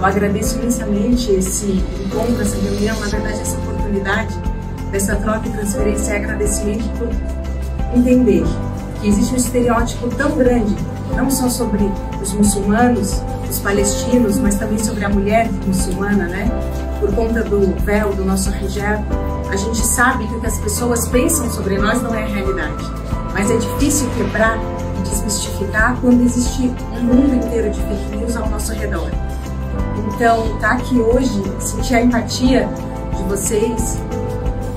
Eu agradeço imensamente esse encontro, essa reunião, na verdade essa oportunidade, dessa troca e transferência e agradecimento por entender que existe um estereótipo tão grande, não só sobre os muçulmanos, os palestinos, mas também sobre a mulher muçulmana, né? Por conta do véu, do nosso hijab, a gente sabe que o que as pessoas pensam sobre nós não é a realidade. Mas é difícil quebrar e desmistificar quando existe um mundo inteiro de fake news ao nosso redor. Então, estar aqui hoje, sentir a empatia de vocês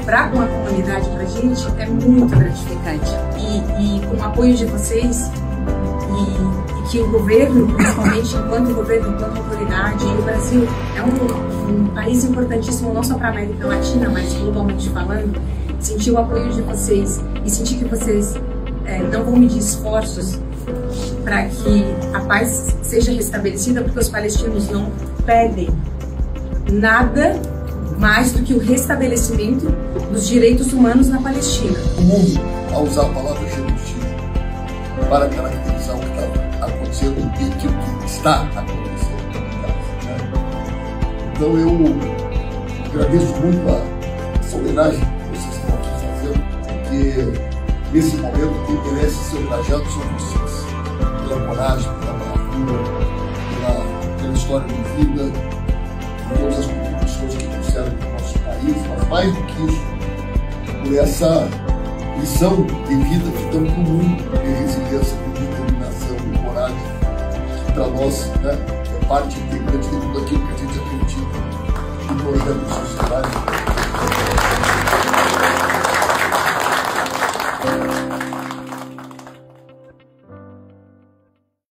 para com a comunidade, para a gente, é muito gratificante. E com o apoio de vocês, e que o governo, principalmente enquanto governo, enquanto autoridade, e o Brasil é um país importantíssimo, não só para a América Latina, mas globalmente falando, sentir o apoio de vocês e sentir que vocês não vão medir esforços para que a paz seja restabelecida, porque os palestinos não pedem nada mais do que o restabelecimento dos direitos humanos na Palestina. O mundo, ao usar a palavra genocídio para caracterizar o que está acontecendo e aquilo que está acontecendo, né? Então eu agradeço muito a homenagem que vocês estão aqui fazendo, porque nesse momento quem merece ser homenageado são vocês, pela coragem, pela bravura, pela história de vida, por todas as contribuições que trouxeram para o nosso país, mas mais do que isso, por essa lição de vida que dão para o mundo, de resiliência, de determinação, de coragem, que para nós, né, é parte integrante de tudo aquilo que a gente acredita no projeto de sociedade.